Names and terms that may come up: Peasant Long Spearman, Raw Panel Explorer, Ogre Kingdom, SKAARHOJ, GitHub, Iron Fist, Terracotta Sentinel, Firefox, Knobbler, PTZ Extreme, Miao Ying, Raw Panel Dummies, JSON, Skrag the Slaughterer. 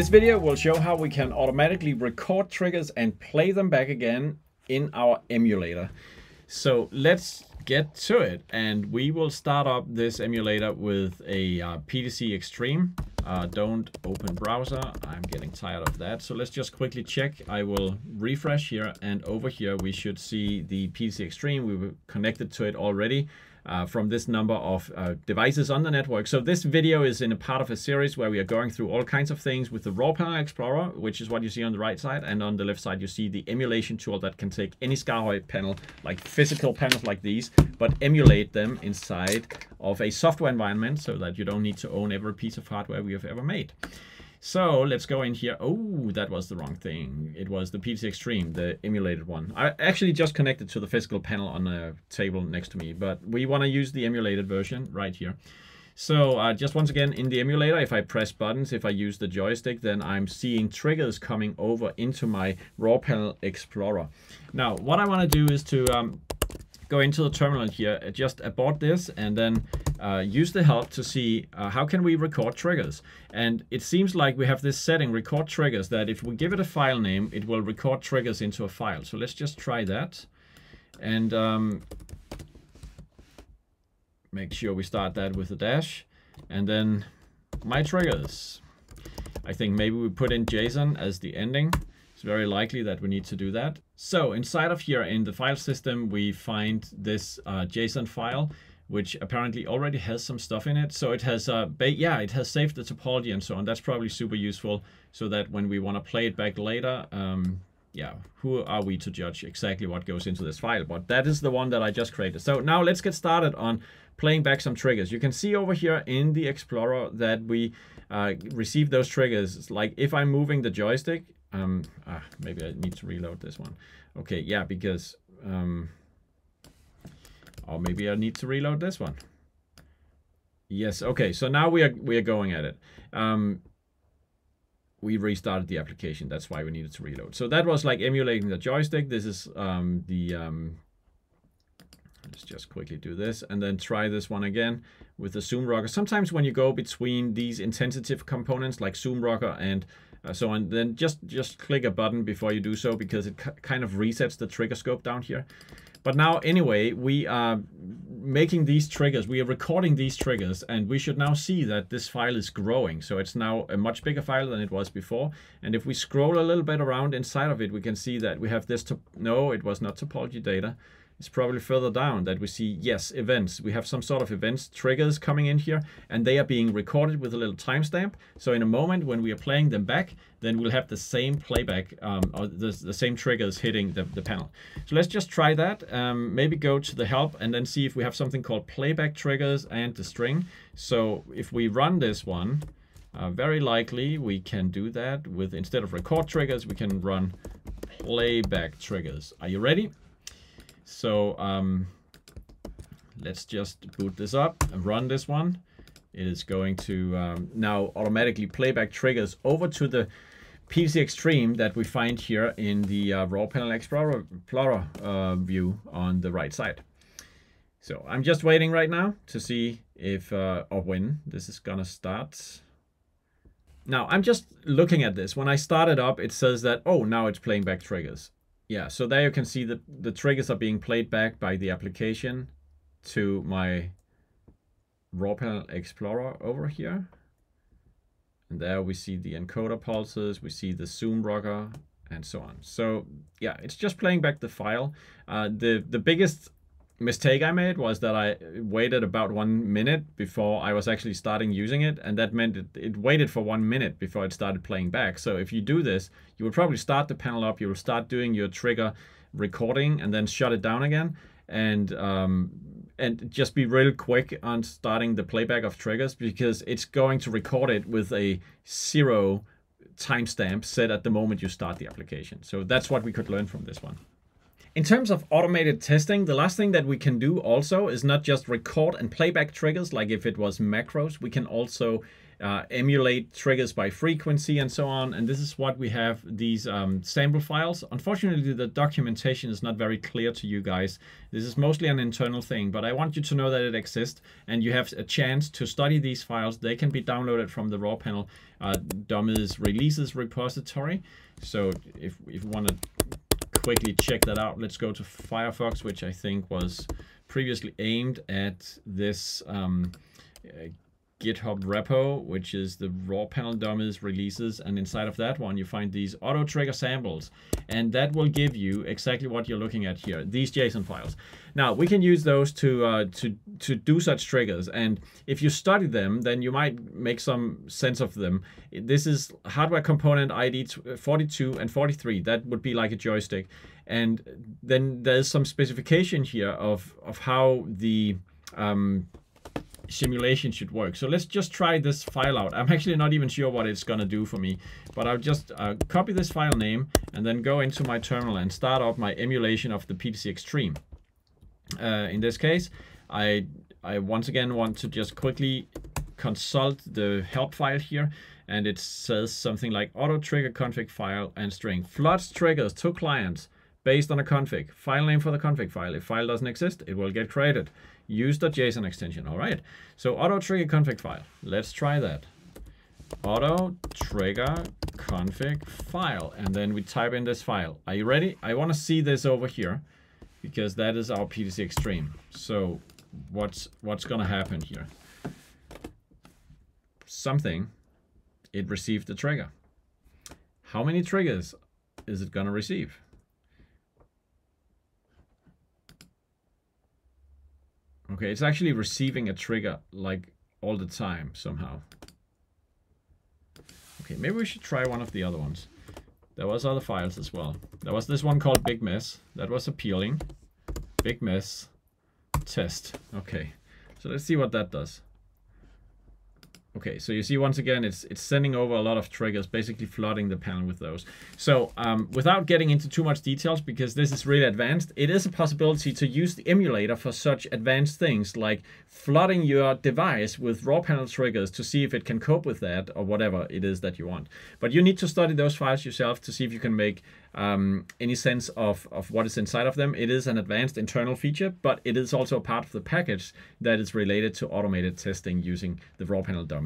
This video will show how we can automatically record triggers and play them back again in our emulator. So let's get to it, and we will start up this emulator with a PTZ Extreme. Don't open browser, I'm getting tired of that. So let's just quickly check. I will refresh here, and over here we should see the PTZ Extreme. We were connected to it already. From this number of devices on the network. So this video is in a part of a series where we are going through all kinds of things with the Raw Panel Explorer, which is what you see on the right side, and on the left side you see the emulation tool that can take any SKAARHOJ panel, like physical panels like these, but emulate them inside of a software environment so that you don't need to own every piece of hardware we have ever made. So let's go in here. Oh, that was the wrong thing. It was the PTZ Extreme, the emulated one. I actually just connected to the physical panel on a table next to me, but we want to use the emulated version right here. So just once again in the emulator, if I press buttons, if I use the joystick, then I'm seeing triggers coming over into my Raw Panel Explorer. Now, what I want to do is to go into the terminal here, just abort this, and then use the help to see how can we record triggers. And it seems like we have this setting, record triggers, that if we give it a file name, it will record triggers into a file. So let's just try that, and make sure we start that with a dash, and then my triggers. I think maybe we put in JSON as the ending. It's very likely that we need to do that. So inside of here in the file system, we find this JSON file, which apparently already has some stuff in it. So it has, it has saved the topology and so on. That's probably super useful so that when we want to play it back later, who are we to judge exactly what goes into this file? But that is the one that I just created. So now let's get started on playing back some triggers. You can see over here in the Explorer that we receive those triggers. It's like if I'm moving the joystick, maybe I need to reload this one. Okay, yeah, because, or maybe I need to reload this one. Yes, okay, so now we are going at it. We restarted the application, that's why we needed to reload. So that was like emulating the joystick. This is let's just quickly do this and then try this one again with the zoom rocker. Sometimes when you go between these intensity components like zoom rocker and so on, then just click a button before you do so, because it kind of resets the trigger scope down here. But now anyway, we are making these triggers, we are recording these triggers, and we should now see that this file is growing. So it's now a much bigger file than it was before. And if we scroll a little bit around inside of it, we can see that we have this, no, it was not topology data. It's probably further down that we see, yes, events. We have some sort of events, triggers coming in here, and they are being recorded with a little timestamp. So in a moment when we are playing them back, then we'll have the same playback, or the same triggers hitting the panel. So let's just try that. Maybe go to the help and then see if we have something called playback triggers and the string. So if we run this one, very likely we can do that with, instead of record triggers, we can run playback triggers. Are you ready? So let's just boot this up and run this one. It is going to now automatically playback triggers over to the PTZ Extreme that we find here in the Raw Panel Explorer view on the right side. So I'm just waiting right now to see if or when this is gonna start. Now I'm just looking at this. When I start it up, it says that, oh, now it's playing back triggers. Yeah, so there you can see that the triggers are being played back by the application to my Raw Panel Explorer over here. And there we see the encoder pulses, we see the zoom rocker, and so on. So yeah, it's just playing back the file. The biggest mistake I made was that I waited about 1 minute before I was actually starting using it, and that meant it waited for 1 minute before it started playing back. So if you do this, you will probably start the panel up, you will start doing your trigger recording and then shut it down again, and just be real quick on starting the playback of triggers, because it's going to record it with a 0 timestamp set at the moment you start the application. So that's what we could learn from this one. In terms of automated testing, the last thing that we can do also is not just record and playback triggers like if it was macros. We can also emulate triggers by frequency and so on. And this is what we have, these sample files. Unfortunately, the documentation is not very clear to you guys. This is mostly an internal thing, but I want you to know that it exists and you have a chance to study these files. They can be downloaded from the Raw Panel Dummies releases repository. So if you want to quickly check that out, let's go to Firefox, which I think was previously aimed at this GitHub repo, which is the Raw Panel Dummies releases, and inside of that one you find these auto trigger samples, and that will give you exactly what you're looking at here, these JSON files. Now we can use those to do such triggers, and if you study them, then you might make some sense of them. This is hardware component ID 42 and 43. That would be like a joystick, and then there's some specification here of how the simulation should work. So let's just try this file out. I'm actually not even sure what it's gonna do for me, but I'll just copy this file name and then go into my terminal and start up my emulation of the PTZ Extreme. In this case, I once again want to just quickly consult the help file here, and it says something like auto trigger config file and string floods triggers to clients based on a config, file name for the config file. If file doesn't exist, it will get created. Use the JSON extension. All right. So auto trigger config file. Let's try that. Auto trigger config file. And then we type in this file. Are you ready? I want to see this over here because that is our PTZ Extreme. So what's going to happen here? Something. It received the trigger. How many triggers is it going to receive? Okay, it's actually receiving a trigger like all the time somehow. Okay, maybe we should try one of the other ones. There was other files as well. There was this one called Big Mess. That was appealing. Big Mess test. Okay, so let's see what that does. Okay, so you see once again, it's sending over a lot of triggers, basically flooding the panel with those. So without getting into too much details, because this is really advanced, it is a possibility to use the emulator for such advanced things like flooding your device with raw panel triggers to see if it can cope with that or whatever it is that you want. But you need to study those files yourself to see if you can make any sense of what is inside of them. It is an advanced internal feature, but it is also part of the package that is related to automated testing using the Raw Panel Dummies.